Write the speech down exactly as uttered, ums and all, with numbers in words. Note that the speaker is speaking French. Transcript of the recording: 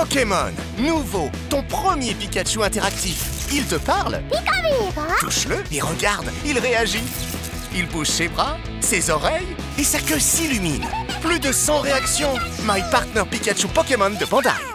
Pokémon, nouveau, ton premier Pikachu interactif. Il te parle? Touche-le et regarde, il réagit. Il bouge ses bras, ses oreilles et sa queue s'illumine. Plus de cent réactions. My Partner Pikachu Pokémon de Bandai.